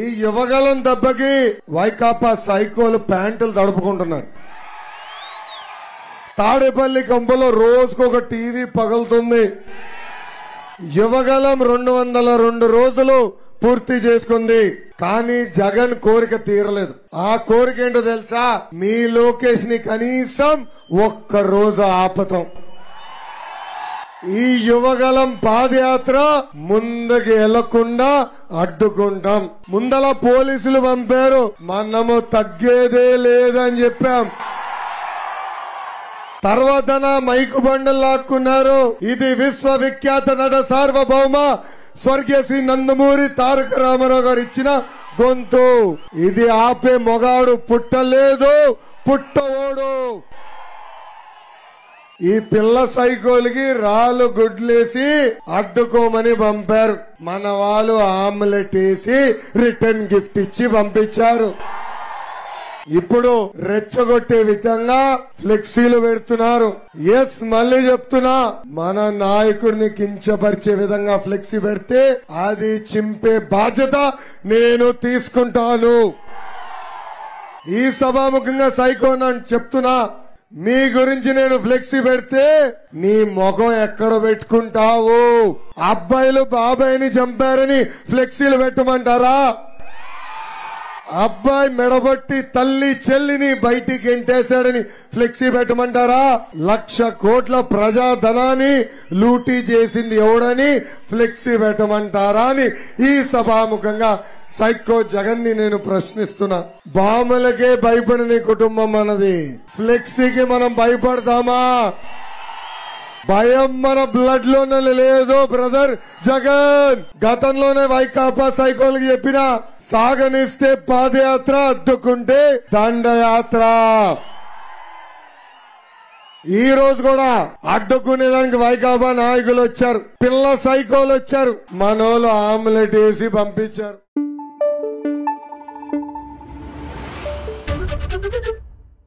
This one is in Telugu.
ఈ యువగలం దెబ్బకి వైకాపా సైకోలు ప్యాంట్లు దడుపుకుంటున్నారు. తాడేపల్లి కంపలో రోజుకు ఒక టీవీ పగులుతుంది. యువగలం 202 రోజులు పూర్తి చేసుకుంది. కానీ జగన్ కోరిక తీరలేదు. ఆ కోరిక ఏంటో తెలుసా? మీ లోకేష్ ని కనీసం ఒక్క రోజు ఆపటం. ఈ యువగలం పాదయాత్ర ముందుకు వెళ్లకుండా అడ్డుకుంటాం. ముందల పోలీసులు పంపారు. మనము తగ్గేదే లేదని చెప్పాం. తర్వాతన మైకు బండలు లాక్కున్నారు. ఇది విశ్వవిఖ్యాత నట సార్వభౌమ స్వర్గీయ శ్రీ నందమూరి తారక రామారావు గారు ఇచ్చిన గొంతు. ఇది ఆపే మొగాడు పుట్టలేదు, పుట్టవోడు. ఈ పిల్ల సైకోలికి రాళ్ళు గుడ్లేసి అడ్డుకోమని పంపారు. మన వాళ్ళు ఆమ్లెట్ వేసి రిటర్న్ గిఫ్ట్ ఇచ్చి పంపించారు. ఇప్పుడు రెచ్చగొట్టే విధంగా ఫ్లెక్సీలు పెడుతున్నారు. ఎస్, మళ్ళీ చెప్తున్నా, మన నాయకుడిని కించపరిచే విధంగా ఫ్లెక్సీ పెడితే అది చింపే బాధ్యత నేను తీసుకుంటాను. ఈ సభాముఖంగా సైకోనా చెప్తున్నా, మీ గురించి నేను ఫ్లెక్సీ పెడితే నీ మొగం ఎక్కడ పెట్టుకుంటావు? అబ్బాయిలు బాబాయిని చంపారని ఫ్లెక్సీలు పెట్టమంటారా? అబ్బాయి మెడబట్టి తల్లి చెల్లిని బయటికి ఎంటేశాడని ఫ్లెక్సీ పెట్టమంటారా? 1,00,00,000 ప్రజాధనాన్ని లూటీ చేసింది ఎవడని ఫ్లెక్సీ పెట్టమంటారా అని ఈ సభాముఖంగా సైకో జగన్ ని నేను ప్రశ్నిస్తున్నా. బాములకే భయపడని కుటుంబం మనది. ఫ్లెక్సీకి మనం భయపడతామా? భయం మన బ్లడ్ లోనే లేదు బ్రదర్ జగన్. గతంలోనే వైకాపా సైకోలకి చెప్పిన, సాగనిస్తే పాదయాత్ర, అద్దుకుంటే దండయాత్ర. ఈ రోజు కూడా అడ్డుకునేదానికి వైకాపా నాయకులు వచ్చారు, పిల్ల సైకోలు వచ్చారు, మనోళ్ళు ఆమ్లెట్ వేసి పంపించారు.